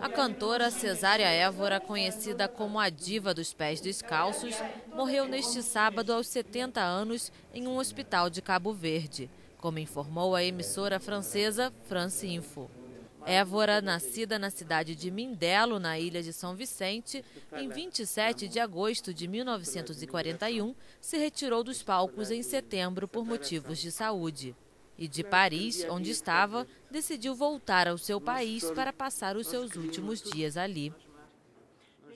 A cantora Cesária Évora, conhecida como a diva dos pés descalços, morreu neste sábado aos 70 anos em um hospital de Cabo Verde, como informou a emissora francesa France Info. Évora, nascida na cidade de Mindelo, na ilha de São Vicente, em 27 de agosto de 1941, se retirou dos palcos em setembro por motivos de saúde. E de Paris, onde estava, decidiu voltar ao seu país para passar os seus últimos dias ali.